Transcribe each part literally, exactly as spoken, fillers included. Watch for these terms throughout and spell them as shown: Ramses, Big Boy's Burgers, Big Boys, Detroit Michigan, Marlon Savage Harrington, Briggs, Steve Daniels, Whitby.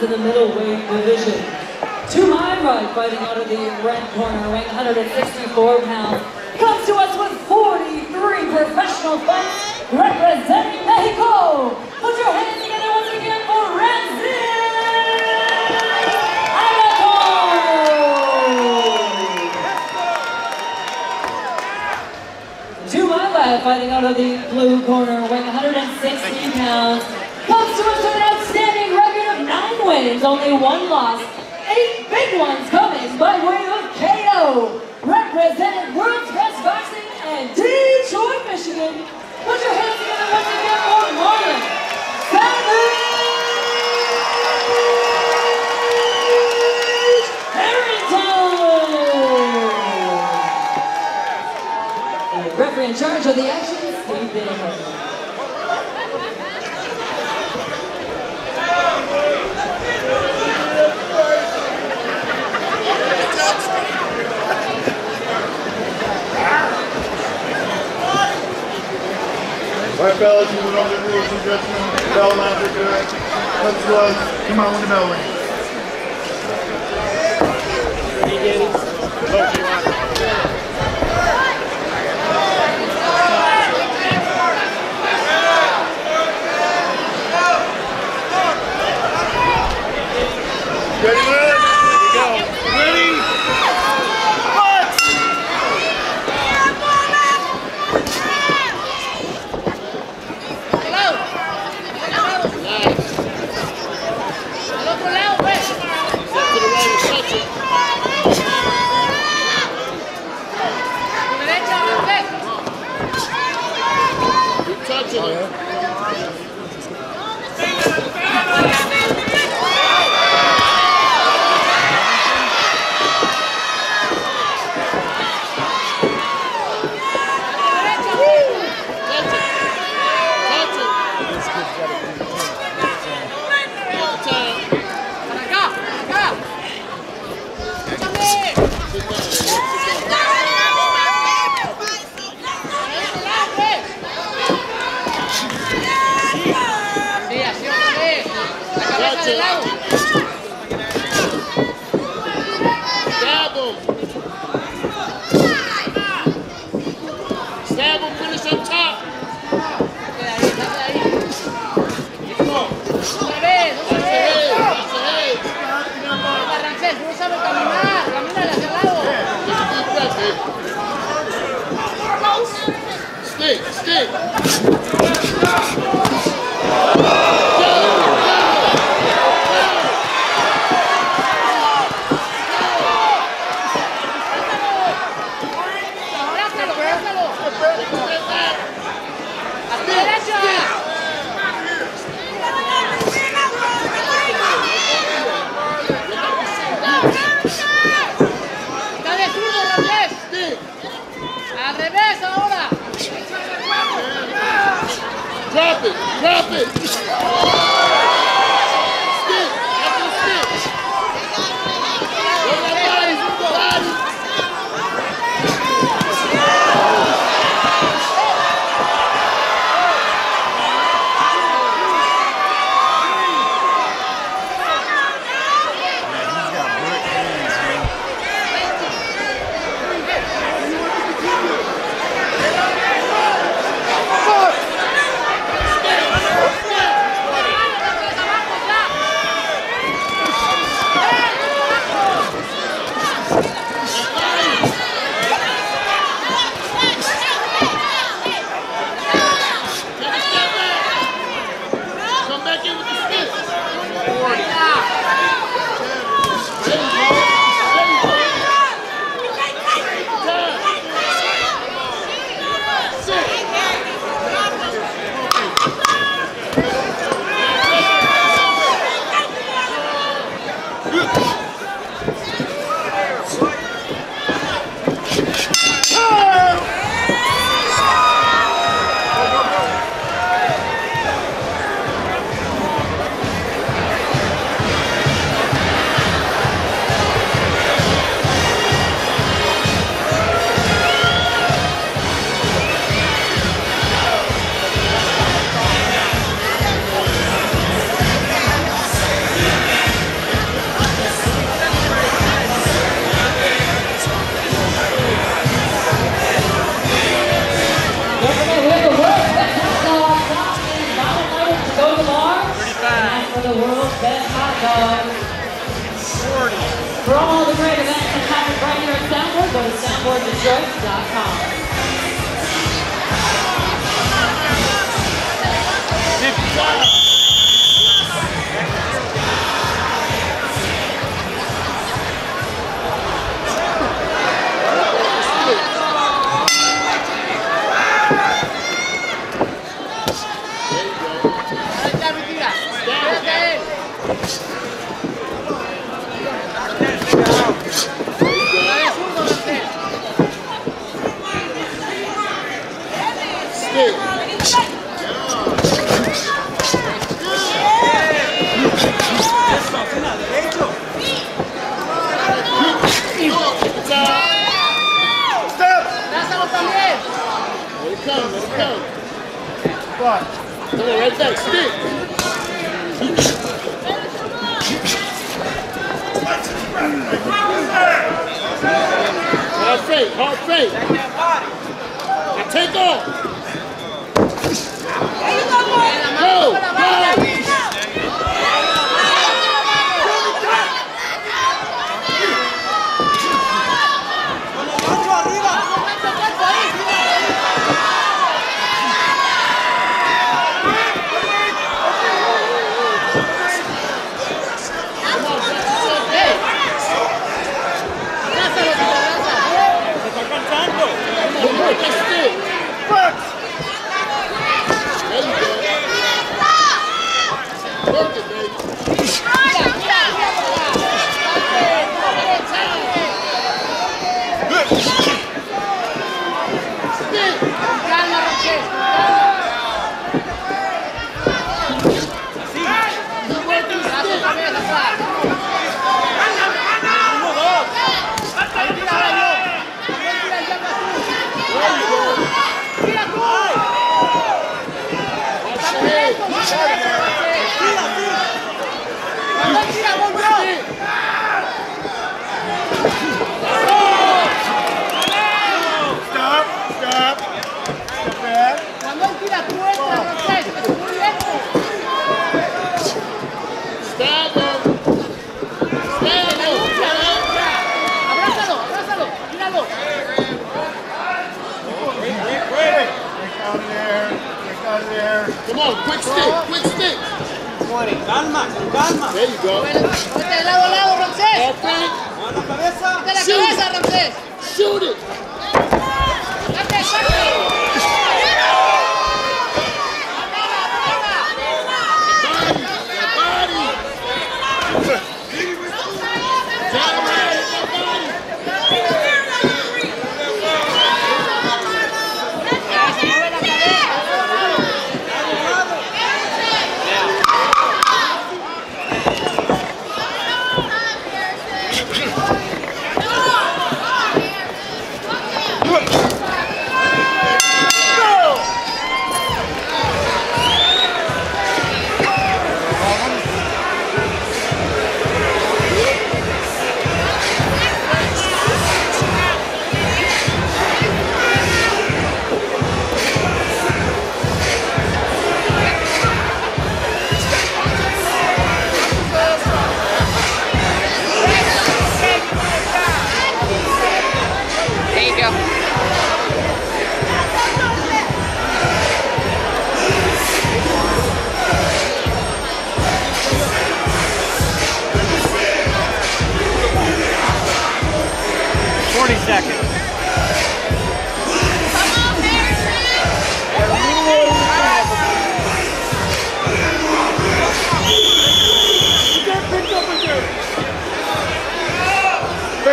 to the middleweight division. To my right, fighting out of the red corner, weighing one hundred sixty-four pounds, comes to us with forty-three professional fights, representing Mexico. Put your hands together once again for Ramses! Fighting out of the blue corner, weighing one hundred sixty pounds, comes to us with an outstanding record of nine wins, only one loss, eight big ones coming by way of K O. Represented World's Best Boxing and Detroit, Michigan. Put your hands together once again for Marlon Savage Harrington. And referee in charge of the action, Steve Daniels. All right, fellas, you know the rules and judgment. The bell lines are good. Let's go. Come on, when the bell rings. Ready, Danny? Love you, Roger. Ready, Liz? Here we go. Ready? Oh, yeah. the world's best hot dogs. For all the great events that happen right here at Soundboard, go to soundboard detroit dot com.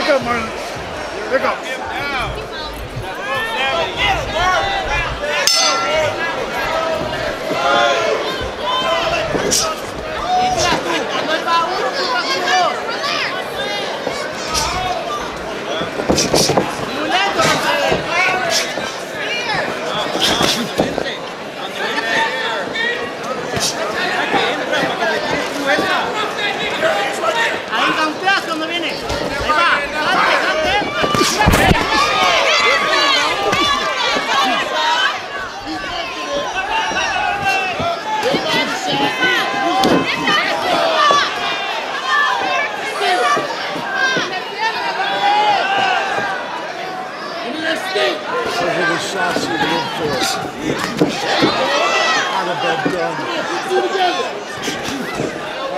Come on,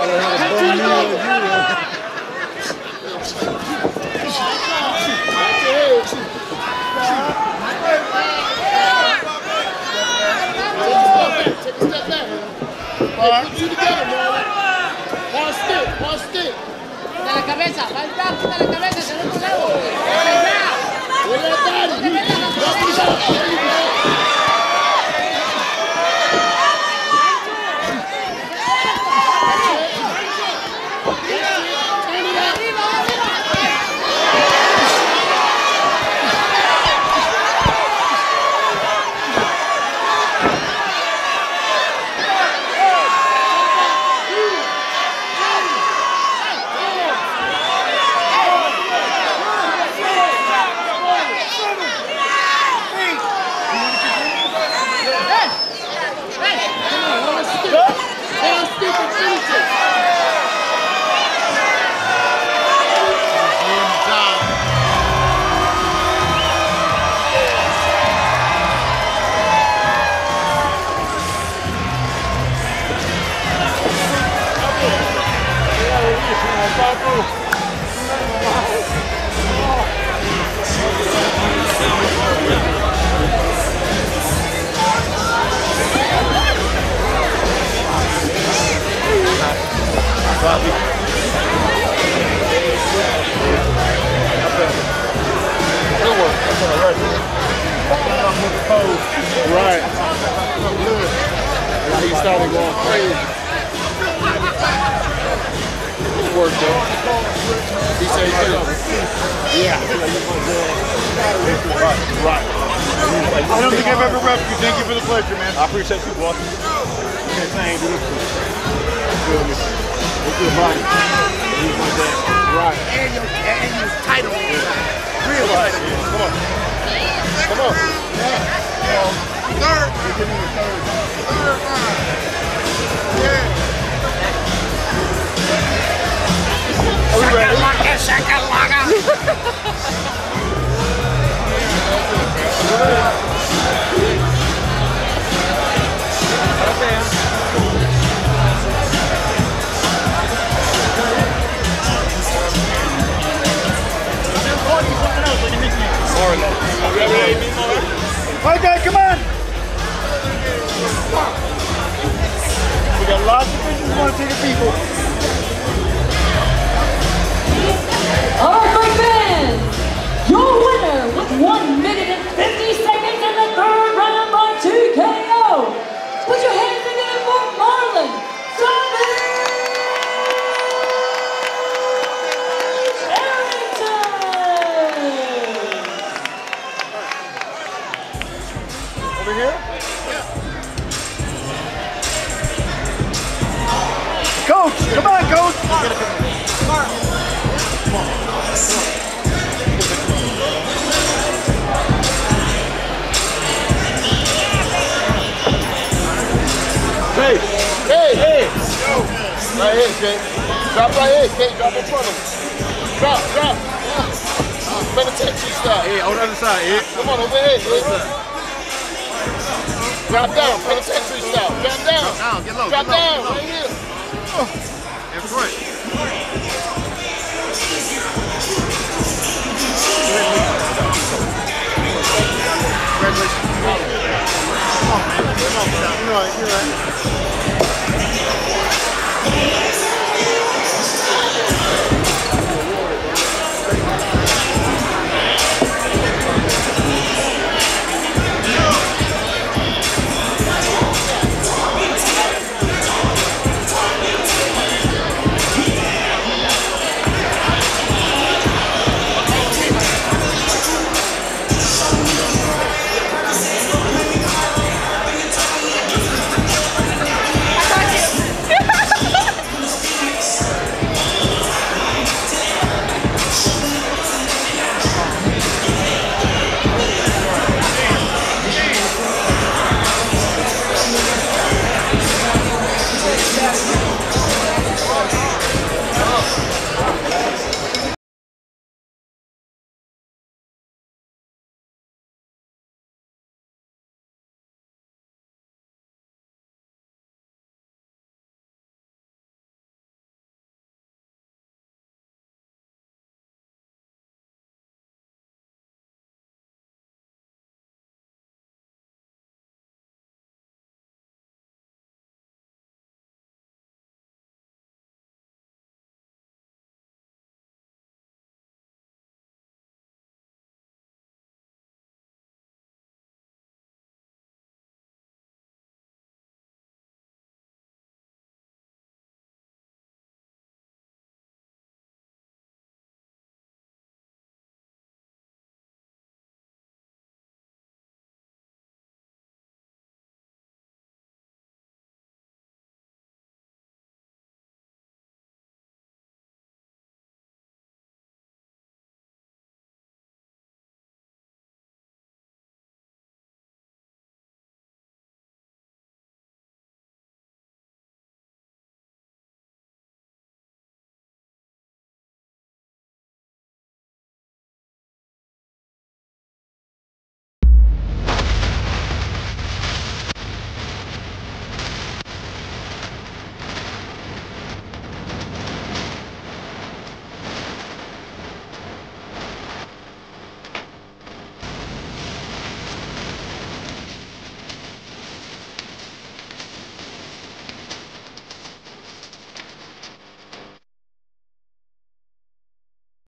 Congratulations. Come on, man. You're right. You're right.